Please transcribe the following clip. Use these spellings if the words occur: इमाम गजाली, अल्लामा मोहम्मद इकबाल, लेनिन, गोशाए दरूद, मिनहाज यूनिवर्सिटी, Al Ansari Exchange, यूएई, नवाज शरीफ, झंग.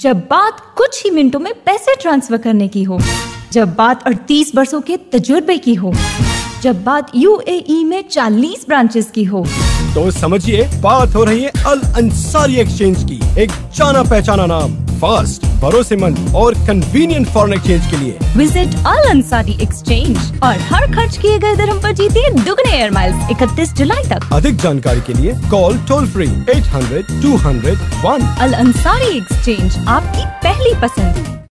जब बात कुछ ही मिनटों में पैसे ट्रांसफर करने की हो, जब बात 38 वर्षों के तजुर्बे की हो, जब बात यूएई में 40 ब्रांचेस की हो, तो समझिए बात हो रही है अल अंसारी एक्सचेंज की। एक जाना पहचाना नाम, फास्ट, भरोसेमंद और कन्वीनियंट फॉरेन एक्सचेंज के लिए विजिट अल अंसारी एक्सचेंज और हर खर्च किए गए दरहम पर जीतिए दुगने एयर माइल्स 31 जुलाई तक। अधिक जानकारी के लिए call toll free 800-200-1। Al Ansari exchange, आपकी पहली पसंद।